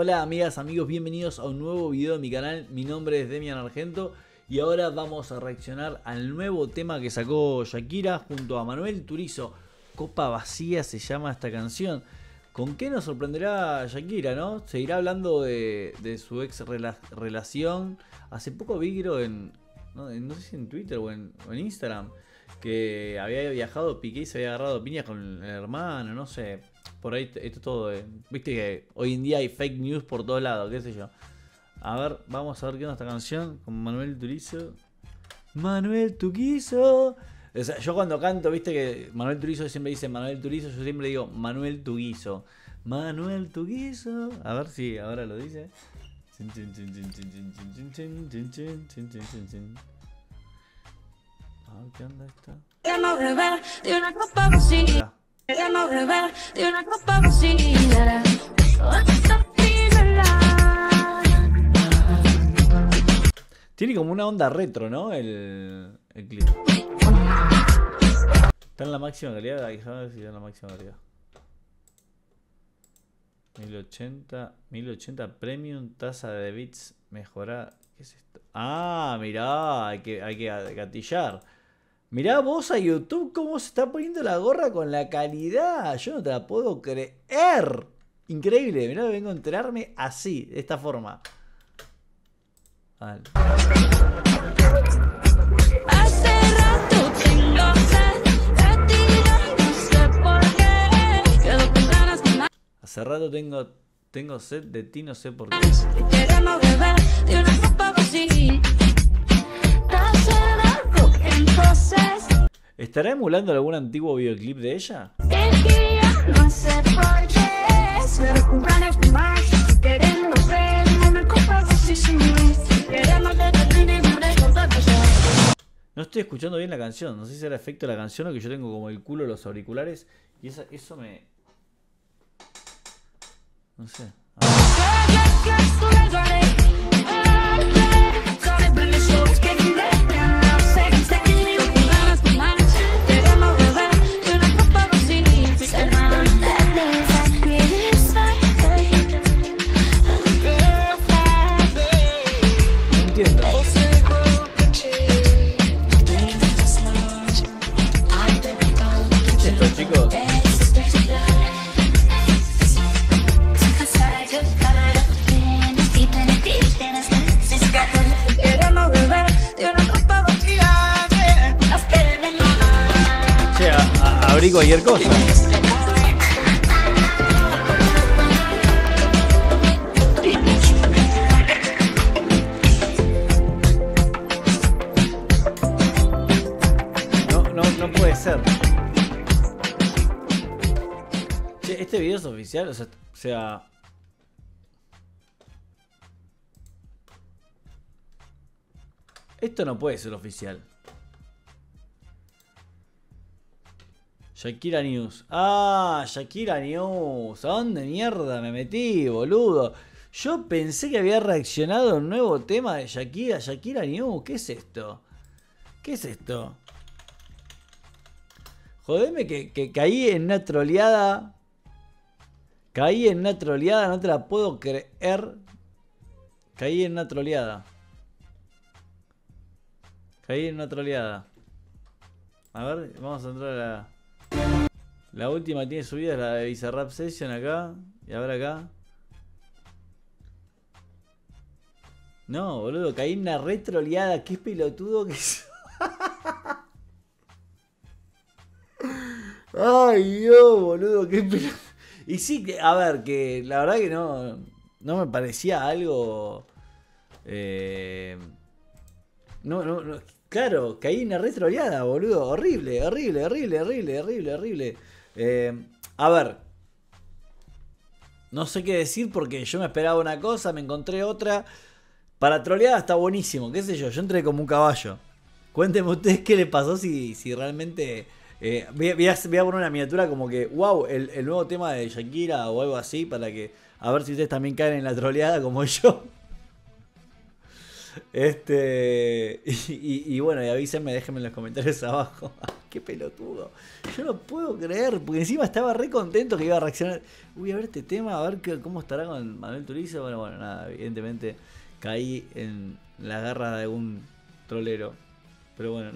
Hola amigas, amigos, bienvenidos a un nuevo video de mi canal. Mi nombre es Demian Argento y ahora vamos a reaccionar al nuevo tema que sacó Shakira junto a Manuel Turizo. Copa Vacía se llama esta canción. ¿Con qué nos sorprenderá Shakira, no? Seguirá hablando de su ex relación. Hace poco vi, creo, no sé si en Twitter o en Instagram, que había viajado Piqué y se había agarrado piñas con el hermano, no sé. Por ahí, esto todo, viste que hoy en día hay fake news por todos lados, qué sé yo. A ver, vamos a ver qué onda esta canción con Manuel Turizo. Manuel Turizo. O sea, yo cuando canto, viste que Manuel Turizo siempre dice Manuel Turizo, yo siempre digo Manuel Turizo. Manuel Turizo. A ver si ahora lo dice. A ver qué onda esta. Queremos beber de una copa vacía. Tiene como una onda retro, ¿no? El clip. Está en la máxima calidad. Ahí sabes si está en la máxima calidad. 1080 Premium, tasa de bits mejorada. ¿Qué es esto? Ah, mirá, hay que gatillar. Mirá vos a YouTube cómo se está poniendo la gorra con la calidad. Yo no te la puedo creer. Increíble, mirá, vengo a enterarme así, de esta forma. Vale. Hace rato tengo sed de ti, no sé por qué. Quedo con ganas de más. Hace rato tengo sed de ti, no sé por qué. Queremos beber de una copa vacía. ¿Estará emulando algún antiguo videoclip de ella? No estoy escuchando bien la canción, no sé si era efecto de la canción o que yo tengo como el culo los auriculares y eso me... No sé. Abrí cualquier cosa. No puede ser. Che, este video es oficial, o sea... Esto no puede ser oficial. Shakira News. Ah, Shakira News. ¿A dónde mierda me metí, boludo? Yo pensé que había reaccionado a un nuevo tema de Shakira. Shakira News, ¿qué es esto? ¿Qué es esto? Jodeme que caí en una troleada. Caí en una troleada, no te la puedo creer. Caí en una troleada. Caí en una troleada. A ver, vamos a entrar a la... La última que tiene subida es la de Visarap Session acá. Y a ver acá. No, boludo, caí en una retroleada. Qué pelotudo que es. Ay, Dios, boludo, qué pelotudo. Y sí, a ver, que la verdad que no me parecía algo... No. Claro, caí en una retroleada, boludo. Horrible. A ver, no sé qué decir porque yo me esperaba una cosa, me encontré otra. Para troleada está buenísimo, qué sé yo, yo entré como un caballo. Cuéntenme ustedes qué le pasó si realmente... voy a poner una miniatura como que, wow, el nuevo tema de Shakira o algo así, para que a ver si ustedes también caen en la troleada como yo. Y bueno, y avísenme, déjenme en los comentarios abajo. qué pelotudo. Yo no puedo creer, porque encima estaba re contento que iba a reaccionar. Voy a ver este tema, a ver qué, cómo estará con Manuel Turizo. Bueno, nada, evidentemente caí en la garra de un trolero. Pero bueno.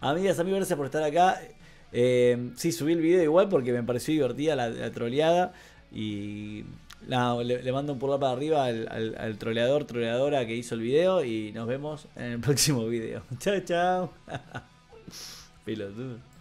Amigas, amigos, gracias por estar acá. Sí, subí el video igual porque me pareció divertida la troleada. Y nada, le mando un pulgar para arriba al troleador, troleadora que hizo el video. Y nos vemos en el próximo video. Chao, chao. Pelotudo.